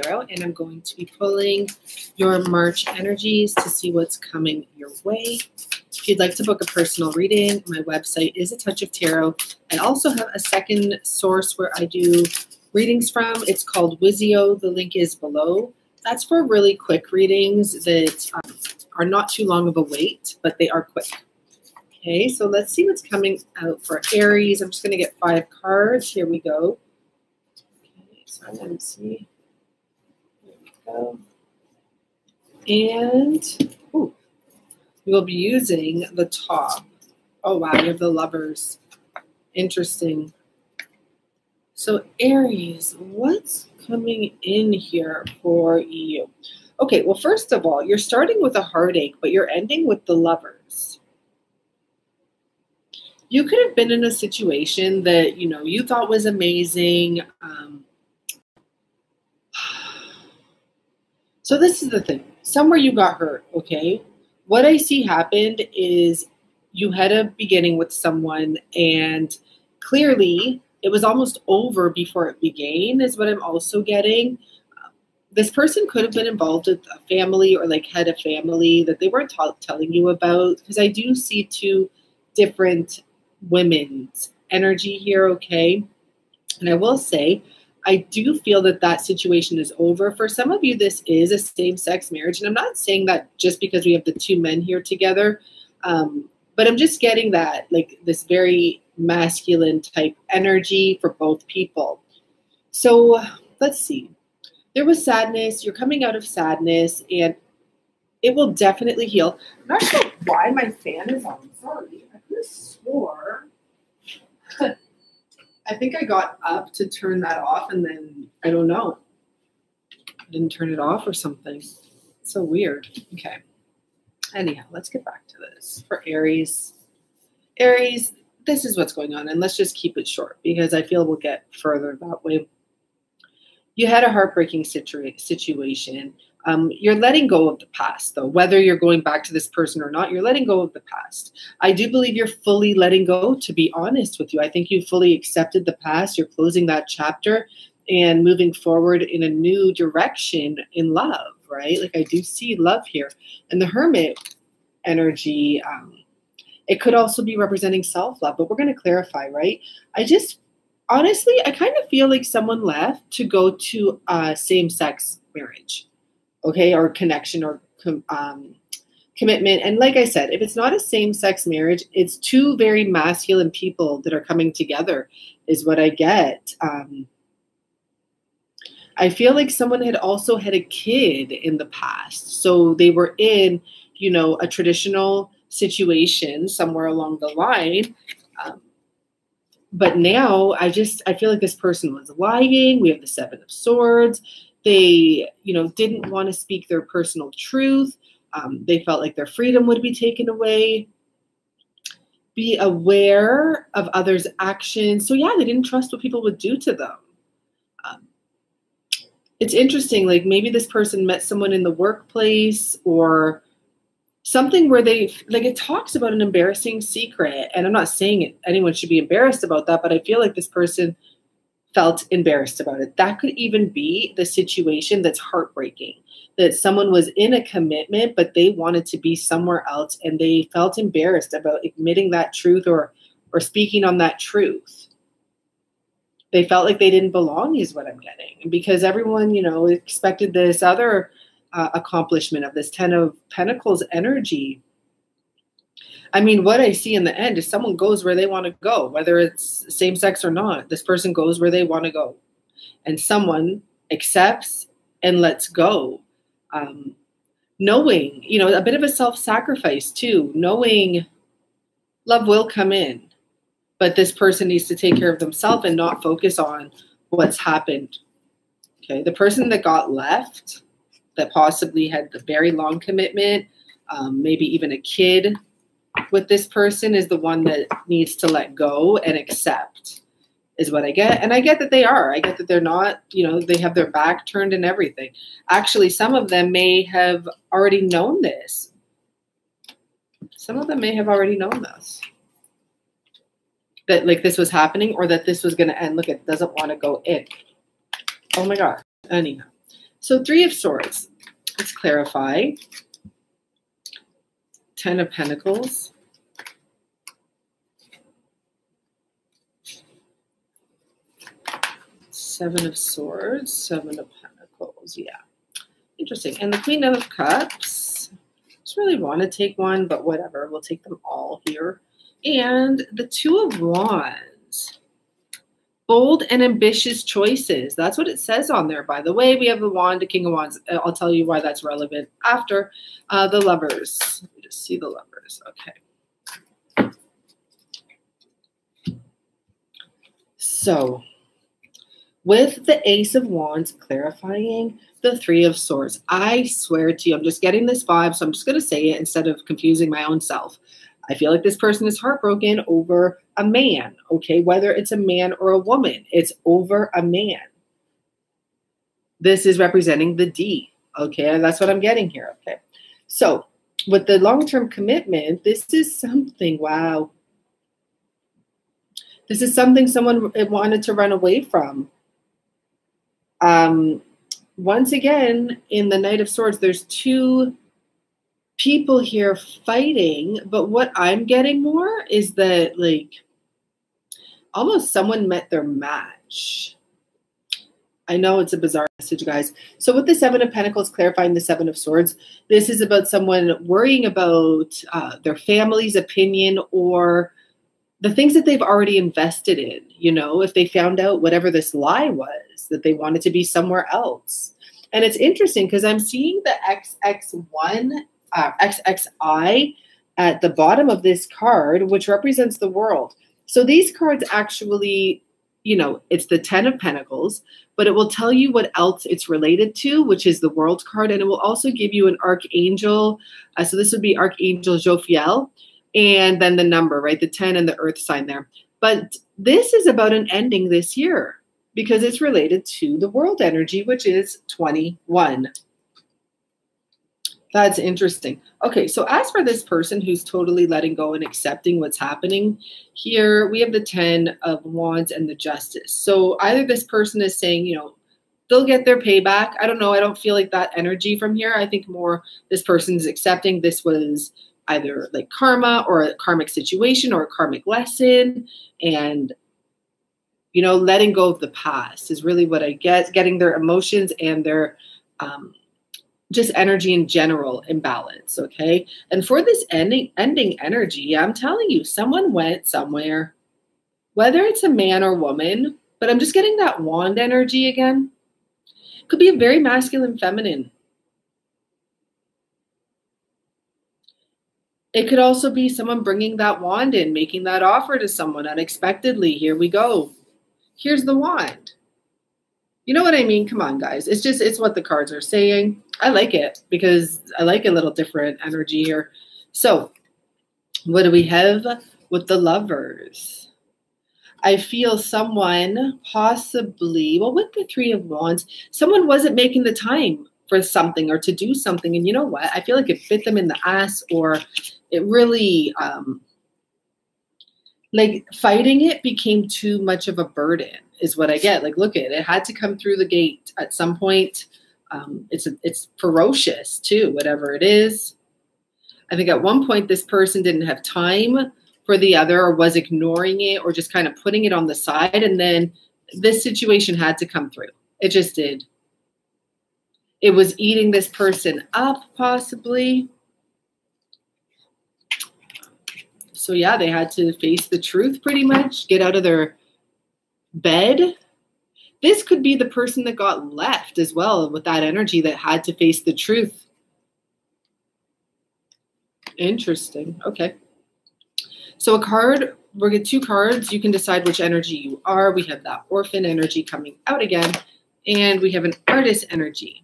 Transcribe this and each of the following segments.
Tarot, and I'm going to be pulling your March energies to see what's coming your way. If you'd like to book a personal reading, my website is A Touch of Tarot. I also have a second source where I do readings from. It's called Wizio. The link is below. That's for really quick readings that are not too long of a wait, but they are quick. Okay, so let's see what's coming out for Aries. I'm just going to get 5 cards. Here we go. Okay, so I'm going to see. There we go. And ooh, we will be using the top. Oh, wow, you have the Lovers. Interesting. So Aries, what's coming in here for you? Okay, well, first of all, you're starting with a heartache, but you're ending with the Lovers. You could have been in a situation that, you know, you thought was amazing. So this is the thing. Somewhere you got hurt, okay? What I see happened is you had a beginning with someone, and clearly it was almost over before it began is what I'm also getting. This person could have been involved with a family or like had a family that they weren't telling you about, because I do see 2 different women's energy here, okay? And I will say, I do feel that that situation is over. For some of you, this is a same-sex marriage, and I'm not saying that just because we have the 2 men here together, but I'm just getting that, like, this very masculine type energy for both people. So let's see. There was sadness. You're coming out of sadness, and it will definitely heal. I'm not sure why my fan is on. Sorry. Swore. I think I got up to turn that off, and then I don't know. I didn't turn it off or something. It's so weird. Okay. Anyhow, let's get back to this for Aries. Aries, this is what's going on, and let's just keep it short because I feel we'll get further that way. You had a heartbreaking situation. You're letting go of the past, though. Whether you're going back to this person or not, you're letting go of the past. I do believe you're fully letting go, to be honest with you. I think you've fully accepted the past. You're closing that chapter and moving forward in a new direction in love, right? Like, I do see love here. And the Hermit energy, it could also be representing self-love, but we're going to clarify, right? I just, honestly, I kind of feel like someone left to go to same-sex marriage. Okay, or connection or commitment. And like I said, if it's not a same-sex marriage, it's 2 very masculine people that are coming together is what I get. I feel like someone had also had a kid in the past. So they were in, you know, a traditional situation somewhere along the line. But now I feel like this person was lying. We have the 7 of Swords. They, you know, didn't want to speak their personal truth. They felt like their freedom would be taken away. Be aware of others' actions. So, yeah, they didn't trust what people would do to them. It's interesting. Like, maybe this person met someone in the workplace or something where they, like, it talks about an embarrassing secret. And I'm not saying anyone should be embarrassed about that, but I feel like this person felt embarrassed about it. That could even be the situation that's heartbreaking, that someone was in a commitment, but they wanted to be somewhere else, and they felt embarrassed about admitting that truth or speaking on that truth. They felt like they didn't belong is what I'm getting, because everyone, you know, expected this other accomplishment of this 10 of Pentacles energy. I mean, what I see in the end is someone goes where they want to go, whether it's same sex or not. This person goes where they want to go, and someone accepts and lets go. Knowing, you know, a bit of a self-sacrifice too, knowing love will come in, but this person needs to take care of themselves and not focus on what's happened. Okay. The person that got left, that possibly had the very long commitment, maybe even a kid with this person, is the one that needs to let go and accept is what I get. And I get that they are. I get that they're not, you know, they have their back turned and everything. Actually, some of them may have already known this. Some of them may have already known this. That, like, this was happening or that this was going to end. Look, it doesn't want to go in. Oh, my God. Anyhow. So Three of Swords, let's clarify. Ten of Pentacles. Seven of Swords, Seven of Pentacles, yeah. Interesting. And the Queen of Cups. Just really want to take one, but whatever. We'll take them all here. And the Two of Wands. Bold and ambitious choices. That's what it says on there, by the way. We have the Wand, the King of Wands. I'll tell you why that's relevant after the Lovers. Let me just see the Lovers. Okay. So, with the Ace of Wands clarifying the Three of Swords. I swear to you, I'm just getting this vibe, so I'm just going to say it instead of confusing my own self. I feel like this person is heartbroken over a man, okay? Whether it's a man or a woman, it's over a man. This is representing the D, okay? And that's what I'm getting here, okay? So with the long-term commitment, this is something, wow. This is something someone wanted to run away from. Once again, in the Knight of Swords, there's two people here fighting, but what I'm getting more is that, like, almost someone met their match. I know it's a bizarre message, guys. So with the Seven of Pentacles clarifying the Seven of Swords, this is about someone worrying about their family's opinion or the things that they've already invested in, you know, if they found out whatever this lie was, that they wanted to be somewhere else. And it's interesting because I'm seeing the XXI at the bottom of this card, which represents the world. So these cards actually, you know, it's the Ten of Pentacles, but it will tell you what else it's related to, which is the World card. And it will also give you an Archangel. So this would be Archangel Jophiel. And then the number, right? The 10 and the earth sign there. But this is about an ending this year because it's related to the world energy, which is 21. That's interesting. Okay, so as for this person who's totally letting go and accepting what's happening here, we have the 10 of Wands and the Justice. So either this person is saying, you know, they'll get their payback. I don't know. I don't feel like that energy from here. I think more this person's accepting this was either like karma or a karmic situation or a karmic lesson, and, you know, letting go of the past is really what I guess, getting their emotions and their just energy in general in balance. Okay. And for this ending energy, I'm telling you, someone went somewhere, whether it's a man or woman, but I'm just getting that wand energy again. Could be a very masculine, feminine. It could also be someone bringing that wand in, making that offer to someone unexpectedly. Here we go. Here's the wand. You know what I mean? Come on, guys. It's just, it's what the cards are saying. I like it because I like a little different energy here. So what do we have with the Lovers? I feel someone possibly, well, with the Three of Wands, someone wasn't making the time for something or to do something. And you know what? I feel like it bit them in the ass, or it really, like, fighting it became too much of a burden is what I get. Like, look at it. It had to come through the gate at some point. It's ferocious too, whatever it is. I think at one point this person didn't have time for the other, or was ignoring it, or just kind of putting it on the side. And then this situation had to come through. It just did. It was eating this person up, possibly. So yeah, they had to face the truth pretty much, get out of their bed. This could be the person that got left as well, with that energy, that had to face the truth. Interesting. Okay. So a card, we'll get two cards. You can decide which energy you are. We have that orphan energy coming out again, and we have an artist energy.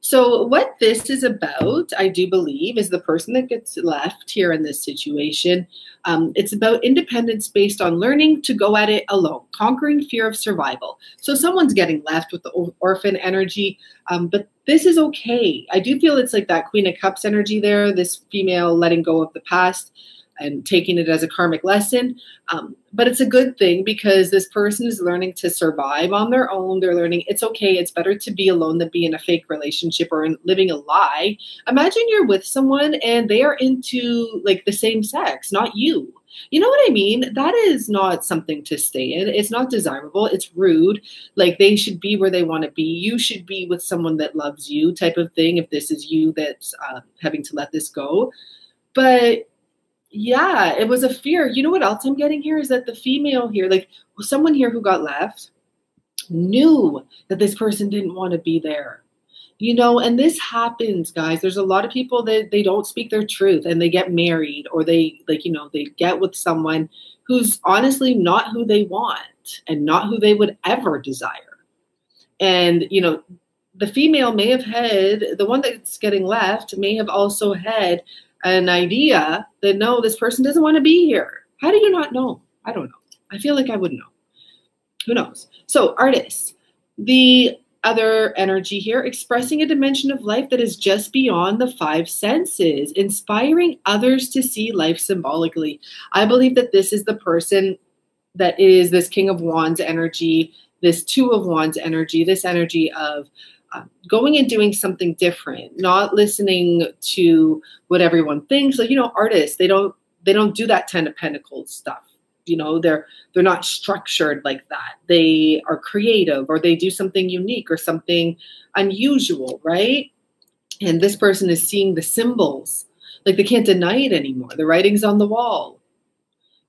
So what this is about, I do believe, is the person that gets left here in this situation. It's about independence based on learning to go at it alone, conquering fear of survival. So someone's getting left with the orphan energy, but this is okay. I do feel it's like that Queen of Cups energy there, this female letting go of the past. and taking it as a karmic lesson. But it's a good thing because this person is learning to survive on their own. They're learning it's okay. It's better to be alone than be in a fake relationship or in living a lie. Imagine you're with someone and they are into like the same sex, not you. You know what I mean? That is not something to stay in. It's not desirable. It's rude. Like they should be where they want to be. You should be with someone that loves you type of thing. If this is you that's having to let this go. But yeah, it was a fear. You know what else I'm getting here is that the female here, like someone here who got left, knew that this person didn't want to be there. You know, and this happens, guys. There's a lot of people that they don't speak their truth and they get married or they like, you know, they get with someone who's honestly not who they want and not who they would ever desire. And, you know, the female may have had, the one that's getting left may have also had an idea that, no, this person doesn't want to be here. How do you not know? I don't know. I feel like I wouldn't know. Who knows? So artists, the other energy here, expressing a dimension of life that is just beyond the five senses, inspiring others to see life symbolically. I believe that this is the person that is this King of Wands energy, this Two of Wands energy, this energy of going and doing something different, not listening to what everyone thinks. Like, you know, artists, they don't do that Ten of Pentacles stuff. You know, they're not structured like that. They are creative or they do something unique or something unusual, right? And this person is seeing the symbols. Like they can't deny it anymore. The writing's on the wall.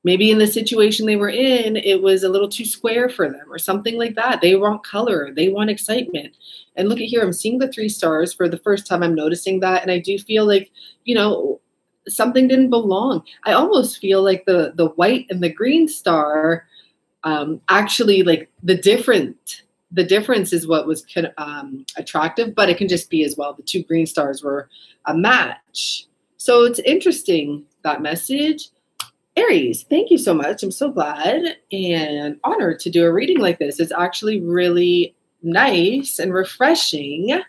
Maybe in the situation they were in, it was a little too square for them or something like that. They want color. They want excitement. And look at here, I'm seeing the 3 stars for the first time. I'm noticing that. And I do feel like, you know, something didn't belong. I almost feel like the white and the green star, actually like the difference is what was attractive, but it can just be as well. The 2 green stars were a match. So it's interesting, that message. Aries, thank you so much. I'm so glad and honored to do a reading like this. It's actually really nice and refreshing.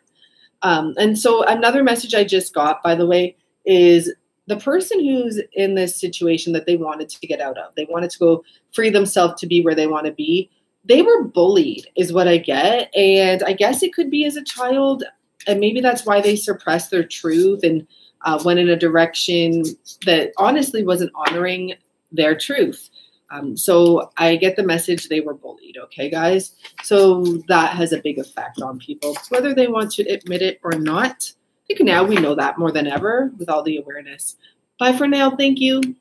And so another message I just got, by the way, is the person who's in this situation that they wanted to get out of, they wanted to go free themselves to be where they want to be. They were bullied is what I get. And I guess it could be as a child. And maybe that's why they suppressed their truth and went in a direction that honestly wasn't honoring their truth. So I get the message they were bullied. Okay, guys. So that has a big effect on people, whether they want to admit it or not. I think now we know that more than ever with all the awareness. Bye for now. Thank you.